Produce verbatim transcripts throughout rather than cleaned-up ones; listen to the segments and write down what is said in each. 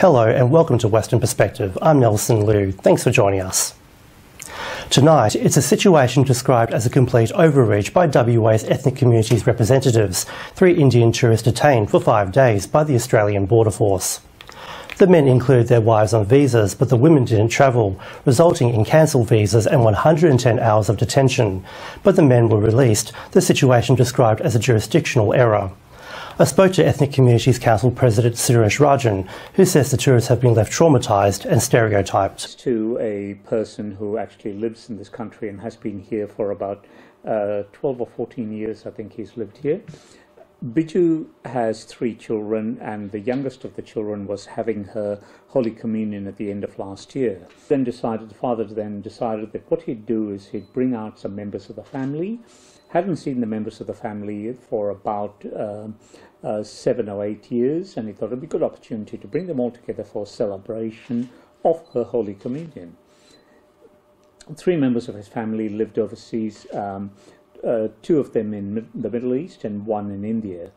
Hello and welcome to Western Perspective. I'm Nelson Liu. Thanks for joining us. Tonight, it's a situation described as a complete overreach by W A's ethnic communities' representatives, three Indian tourists detained for five days by the Australian Border Force. The men included their wives on visas, but the women didn't travel, resulting in cancelled visas and one hundred ten hours of detention. But the men were released, the situation described as a jurisdictional error. I spoke to Ethnic Communities Council President Suresh Rajan, who says the tourists have been left traumatised and stereotyped. To a person who actually lives in this country and has been here for about uh, twelve or fourteen years, I think he's lived here. Bitu has three children, and the youngest of the children was having her Holy Communion at the end of last year. Then decided, the father then decided that what he'd do is he'd bring out some members of the family. Hadn't seen the members of the family for about uh, uh, seven or eight years, and he thought it would be a good opportunity to bring them all together for celebration of her Holy Communion. Three members of his family lived overseas, um, Uh, two of them in mid the Middle East and one in India.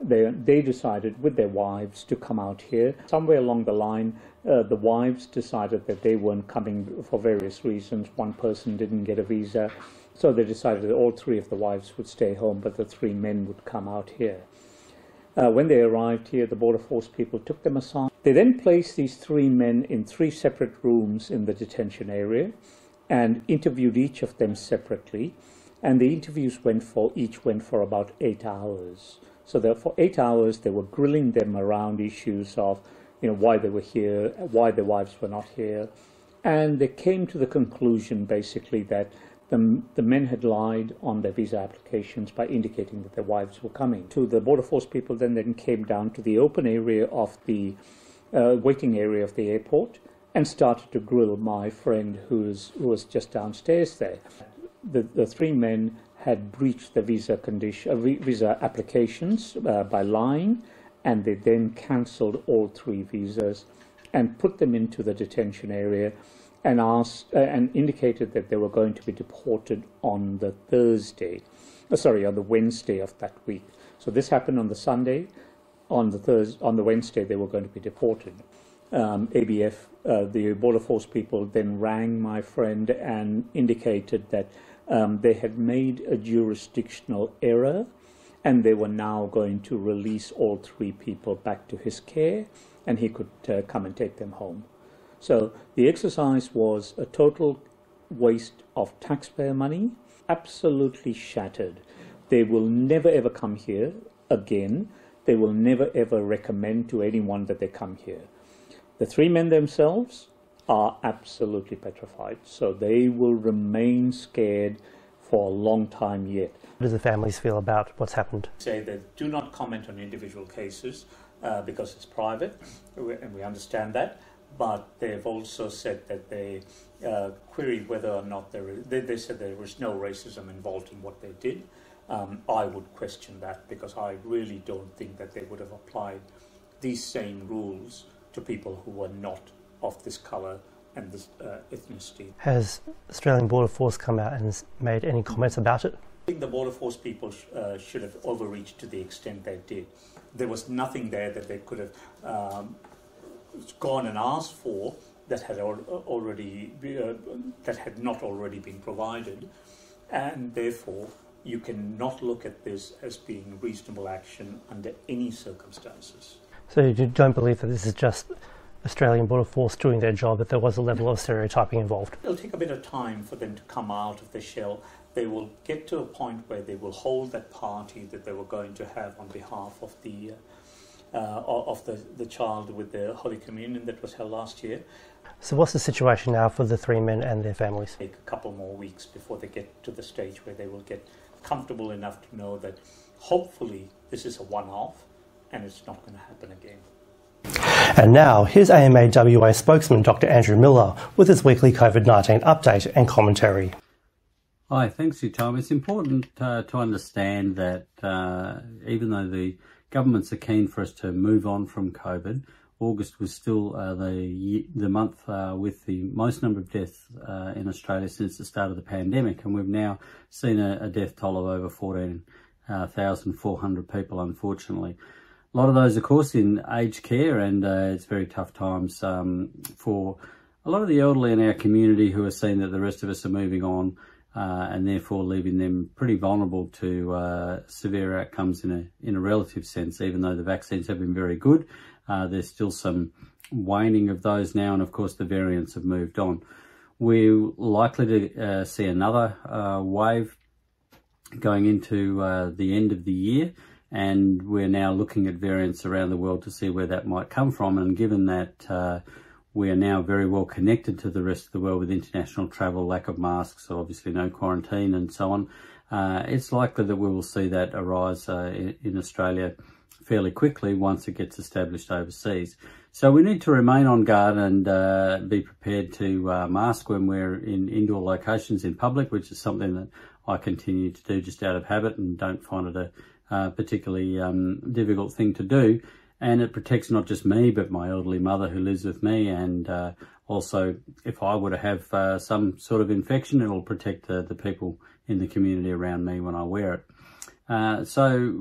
They, they decided with their wives to come out here. Somewhere along the line, uh, the wives decided that they weren't coming for various reasons. One person didn't get a visa, so they decided that all three of the wives would stay home, but the three men would come out here. Uh, when they arrived here, the Border Force people took them aside. They then placed these three men in three separate rooms in the detention area and interviewed each of them separately. And the interviews went for, each went for about eight hours. So there, for eight hours, they were grilling them around issues of, you know, why they were here, why their wives were not here. And they came to the conclusion, basically, that the, the men had lied on their visa applications by indicating that their wives were coming. So the Border Force people then, then came down to the open area of the uh, waiting area of the airport and started to grill my friend who's, who was just downstairs there. The, the three men had breached the visa condition, visa applications uh, by lying, and they then cancelled all three visas and put them into the detention area and asked uh, and indicated that they were going to be deported on the Thursday, uh, sorry, on the Wednesday of that week. So this happened on the Sunday. On the Thursday, on the Wednesday, they were going to be deported. Um, A B F, uh, the Border Force people, then rang my friend and indicated that Um, they had made a jurisdictional error, and they were now going to release all three people back to his care, and he could uh, come and take them home. So the exercise was a total waste of taxpayer money, absolutely shattered. They will never ever come here again. They will never ever recommend to anyone that they come here. The three men themselves are absolutely petrified, so they will remain scared for a long time yet. What do the families feel about what's happened? Say they do not comment on individual cases uh, because it's private, and we understand that, but they've also said that they uh, queried whether or not there is, they, they said there was no racism involved in what they did. Um, I would question that, because I really don't think that they would have applied these same rules to people who were not of this colour and this uh, ethnicity. Has Australian Border Force come out and made any comments about it? I think the Border Force people sh uh, should have overreached to the extent they did. There was nothing there that they could have um, gone and asked for that had al already uh, that had not already been provided, and therefore you cannot look at this as being reasonable action under any circumstances. So you don't believe that this is just Australian Border Force doing their job, that there was a level of stereotyping involved? It'll take a bit of time for them to come out of the shell. They will get to a point where they will hold that party that they were going to have on behalf of the uh, of the, the child with the Holy Communion that was held last year. So what's the situation now for the three men and their families? Take a couple more weeks before they get to the stage where they will get comfortable enough to know that hopefully this is a one-off and it's not going to happen again. And now, here's A M A W A spokesman Doctor Andrew Miller with his weekly COVID nineteen update and commentary. Hi, thanks for your time. It's important uh, to understand that uh, even though the governments are keen for us to move on from COVID, August was still uh, the, year, the month uh, with the most number of deaths uh, in Australia since the start of the pandemic, and we've now seen a, a death toll of over fourteen thousand four hundred people, unfortunately. a lot of those, of course, in aged care, and uh, it's very tough times um, for a lot of the elderly in our community who are seeing that the rest of us are moving on, uh, and therefore leaving them pretty vulnerable to uh, severe outcomes in a in a relative sense. Even though the vaccines have been very good, uh, there's still some waning of those now, and of course the variants have moved on. We're likely to uh, see another uh, wave going into uh, the end of the year, and we're now looking at variants around the world to see where that might come from. And given that uh, we are now very well connected to the rest of the world with international travel, lack of masks, obviously no quarantine and so on, uh, it's likely that we will see that arise uh, in, in Australia fairly quickly once it gets established overseas. So we need to remain on guard and uh, be prepared to uh, mask when we're in indoor locations in public, which is something that I continue to do just out of habit and don't find it a uh, particularly um, difficult thing to do. And it protects not just me, but my elderly mother who lives with me. And uh, also, if I were to have uh, some sort of infection, it'll protect the, the people in the community around me when I wear it. Uh, so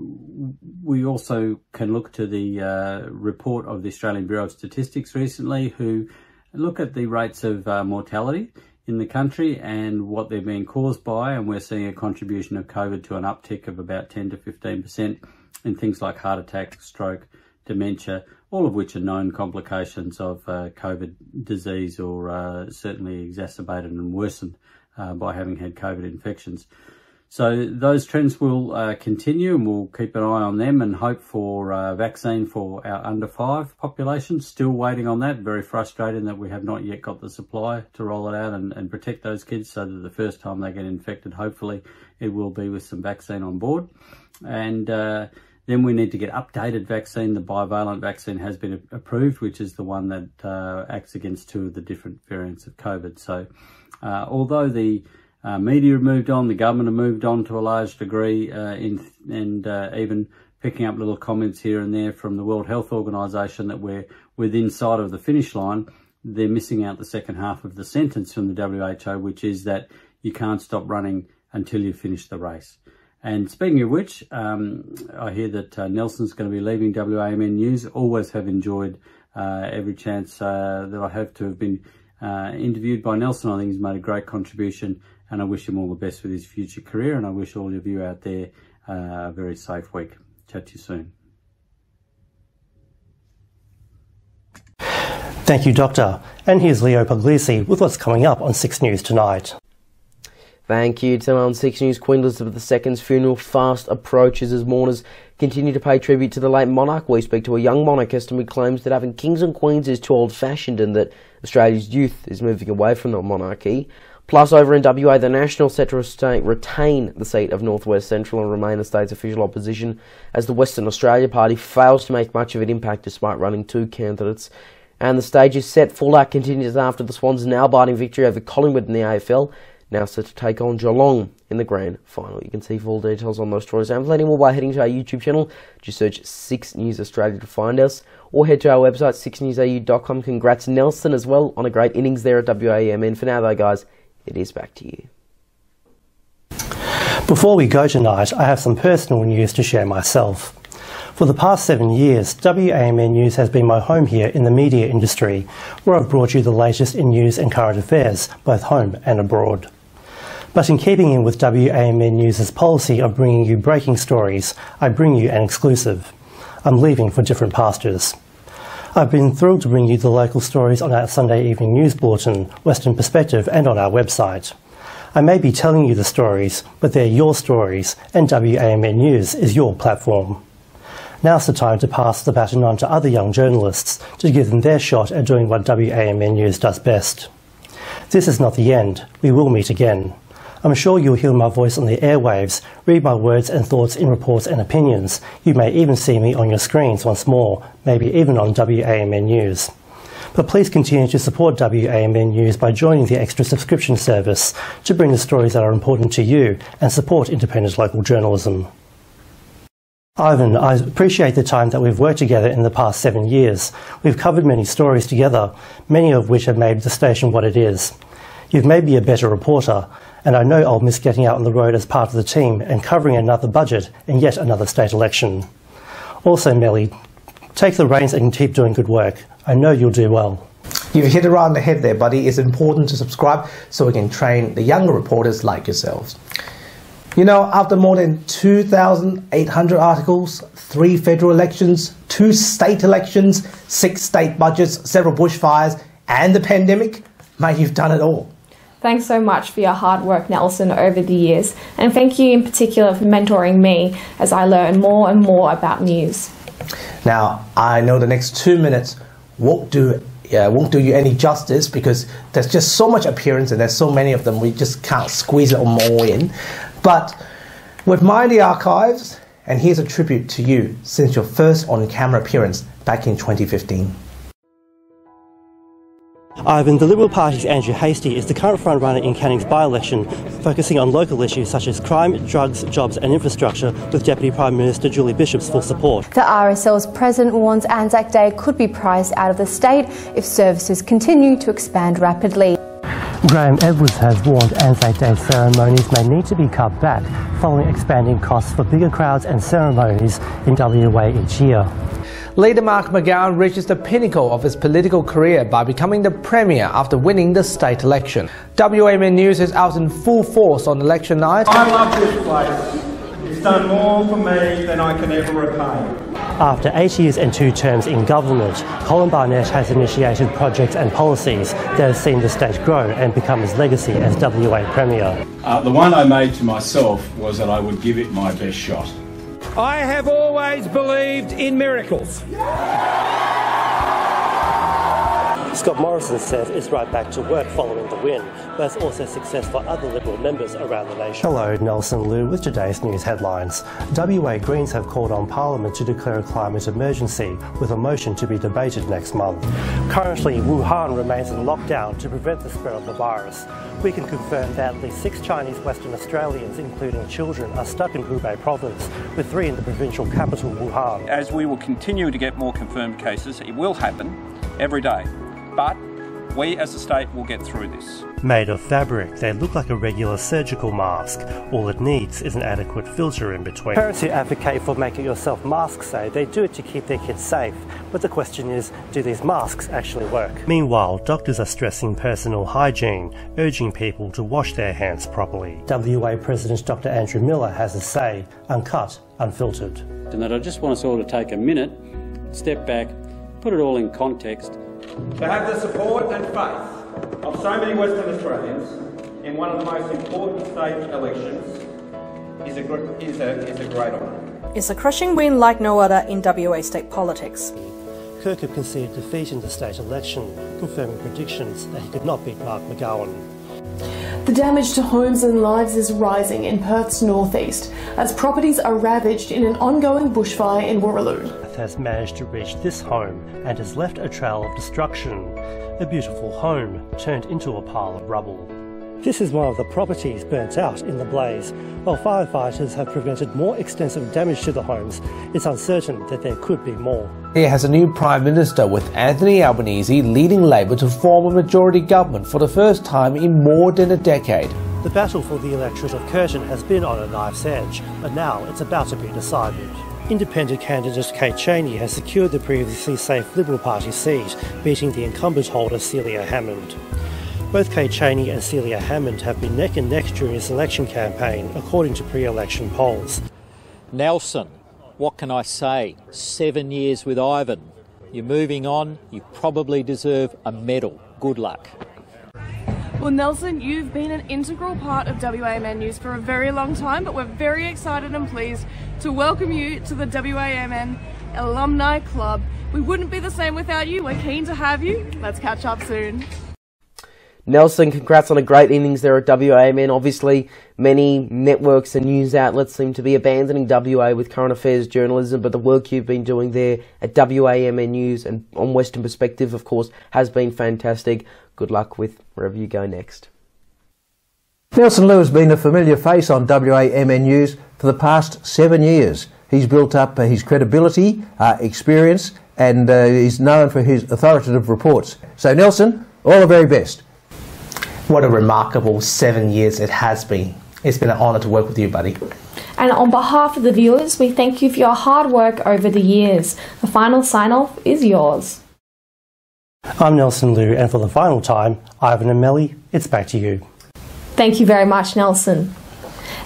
we also can look to the uh, report of the Australian Bureau of Statistics recently, who look at the rates of uh, mortality in the country and what they're being caused by, and we're seeing a contribution of COVID to an uptick of about ten to fifteen percent in things like heart attack, stroke, dementia, all of which are known complications of uh, COVID disease, or uh, certainly exacerbated and worsened uh, by having had COVID infections. So those trends will uh, continue, and we'll keep an eye on them and hope for a vaccine for our under five population. Still waiting on that. Very frustrating that we have not yet got the supply to roll it out and, and protect those kids, so that the first time they get infected, hopefully it will be with some vaccine on board. And uh, then we need to get updated vaccine. The bivalent vaccine has been approved, which is the one that uh, acts against two of the different variants of COVID. So uh, although the Uh, media have moved on, the government have moved on to a large degree, uh, in, and uh, even picking up little comments here and there from the World Health Organization that we're within sight of the finish line, they're missing out the second half of the sentence from the W H O, which is that you can't stop running until you finish the race. And speaking of which, um, I hear that uh, Nelson's going to be leaving W A M N News. Always have enjoyed uh, every chance uh, that I have to have been uh, interviewed by Nelson. I think he's made a great contribution, and I wish him all the best with his future career, and I wish all of you out there uh, a very safe week. Chat to you soon. Thank you, Doctor. And here's Leo Puglisi with what's coming up on six news tonight. Thank you. Tonight on six news, Queen Elizabeth the second's funeral fast approaches as mourners continue to pay tribute to the late monarch. We speak to a young monarchist who claims that having kings and queens is too old-fashioned and that Australia's youth is moving away from the monarchy. Plus, over in W A, the National Secretary of State retain the seat of North West Central and remain the state's official opposition as the Western Australia Party fails to make much of an impact despite running two candidates. And the stage is set. Fallout continues after the Swans' nail-biting victory over Collingwood in the A F L, now set to take on Geelong in the grand final. You can see full details on those stories and plenty more by heading to our YouTube channel. Just search six news Australia to find us, or head to our website six news A U dot com. Congrats, Nelson, as well on a great innings there at W A M N. For now, though, guys, it is back to you. Before we go tonight, I have some personal news to share myself. For the past seven years, W A M N News has been my home here in the media industry, where I've brought you the latest in news and current affairs, both home and abroad. But in keeping in with W A M N News' policy of bringing you breaking stories, I bring you an exclusive. I'm leaving for different pastures. I've been thrilled to bring you the local stories on our Sunday evening news bulletin, Western Perspective, and on our website. I may be telling you the stories, but they're your stories, and W A M N News is your platform. Now's the time to pass the baton on to other young journalists to give them their shot at doing what W A M N News does best. This is not the end. We will meet again. I'm sure you'll hear my voice on the airwaves, read my words and thoughts in reports and opinions. You may even see me on your screens once more, maybe even on W A M N News. But please continue to support W A M N News by joining the extra subscription service to bring the stories that are important to you and support independent local journalism. Ivan, I appreciate the time that we've worked together in the past seven years. We've covered many stories together, many of which have made the station what it is. You've made me a better reporter, and I know I'll miss getting out on the road as part of the team and covering another budget and yet another state election. Also, Melly, take the reins and keep doing good work. I know you'll do well. You've hit it right on the head there, buddy. It's important to subscribe so we can train the younger reporters like yourselves. You know, after more than two thousand eight hundred articles, three federal elections, two state elections, six state budgets, several bushfires, and the pandemic, mate, you've done it all. Thanks so much for your hard work, Nelson, over the years. And thank you in particular for mentoring me as I learn more and more about news. Now, I know the next two minutes won't do, uh, won't do you any justice because there's just so much appearance and there's so many of them, we just can't squeeze it all in. But we've mined the archives, and here's a tribute to you since your first on-camera appearance back in twenty fifteen. Ivan, the Liberal Party's Andrew Hastie is the current front-runner in Canning's by-election, focusing on local issues such as crime, drugs, jobs and infrastructure, with Deputy Prime Minister Julie Bishop's full support. The R S L's president warns Anzac Day could be priced out of the state if services continue to expand rapidly. Graham Edwards has warned Anzac Day ceremonies may need to be cut back following expanding costs for bigger crowds and ceremonies in W A each year. Leader Mark McGowan reaches the pinnacle of his political career by becoming the Premier after winning the state election. W A M N News is out in full force on election night. I love this place. It's done more for me than I can ever repay. After eight years and two terms in government, Colin Barnett has initiated projects and policies that have seen the state grow and become his legacy as W A Premier. Uh, the one I made to myself was that I would give it my best shot. I have always believed in miracles. Scott Morrison says it's right back to work following the win, but it's also success for other Liberal members around the nation. Hello, Nelson Liu with today's news headlines. W A Greens have called on Parliament to declare a climate emergency, with a motion to be debated next month. Currently, Wuhan remains in lockdown to prevent the spread of the virus. We can confirm that at least six Chinese Western Australians, including children, are stuck in Hubei province, with three in the provincial capital, Wuhan. As we will continue to get more confirmed cases, it will happen every day. But we as a state will get through this. Made of fabric, they look like a regular surgical mask. All it needs is an adequate filter in between. Parents who advocate for make-it-yourself masks say they do it to keep their kids safe. But the question is, do these masks actually work? Meanwhile, doctors are stressing personal hygiene, urging people to wash their hands properly. W A President Doctor Andrew Miller has a say, uncut, unfiltered. And that I just want us all to take a minute, step back, put it all in context. To have the support and faith of so many Western Australians in one of the most important state elections is a, is a, is a great honour. It's a crushing win like no other in W A state politics. Kirkup conceded defeat in the state election, confirming predictions that he could not beat Mark McGowan. The damage to homes and lives is rising in Perth's northeast as properties are ravaged in an ongoing bushfire in Waroona. Has managed to reach this home and has left a trail of destruction. A beautiful home turned into a pile of rubble. This is one of the properties burnt out in the blaze. While firefighters have prevented more extensive damage to the homes, it's uncertain that there could be more. Here has a new Prime Minister, with Anthony Albanese leading Labor to form a majority government for the first time in more than a decade. The battle for the electorate of Curtin has been on a knife's edge, but now it's about to be decided. Independent candidate Kate Chaney has secured the previously safe Liberal Party seat, beating the incumbent holder Celia Hammond. Both Kate Chaney and Celia Hammond have been neck and neck during this election campaign, according to pre-election polls. Nelson, what can I say? Seven years with Ivan. You're moving on. You probably deserve a medal. Good luck. Well, Nelson, you've been an integral part of W A M N News for a very long time, but we're very excited and pleased to welcome you to the W A M N Alumni Club. We wouldn't be the same without you. We're keen to have you. Let's catch up soon. Nelson, congrats on a great innings there at W A M N. Obviously, many networks and news outlets seem to be abandoning W A with current affairs journalism, but the work you've been doing there at W A M N News and on Western Perspective, of course, has been fantastic. Good luck with wherever you go next. Nelson Liu has been a familiar face on W A M N News for the past seven years. He's built up uh, his credibility, uh, experience, and uh, he's known for his authoritative reports. So, Nelson, all the very best. What a remarkable seven years it has been. It's been an honour to work with you, buddy. And on behalf of the viewers, we thank you for your hard work over the years. The final sign-off is yours. I'm Nelson Liu, and for the final time, Ivan and Melly, it's back to you. Thank you very much, Nelson.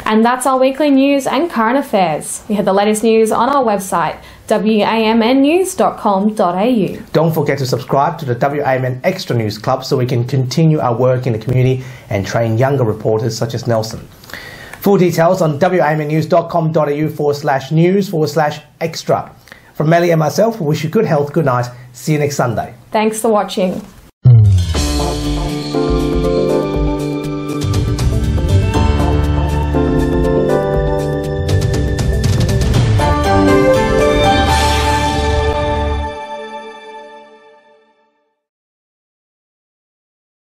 And that's our weekly news and current affairs. We have the latest news on our website, W A M N news dot com dot A U. Don't forget to subscribe to the W A M N Extra News Club so we can continue our work in the community and train younger reporters such as Nelson. Full details on W A M N news dot com dot A U forward slash news forward slash extra. From Melly and myself, we wish you good health, good night. See you next Sunday. Thanks for watching.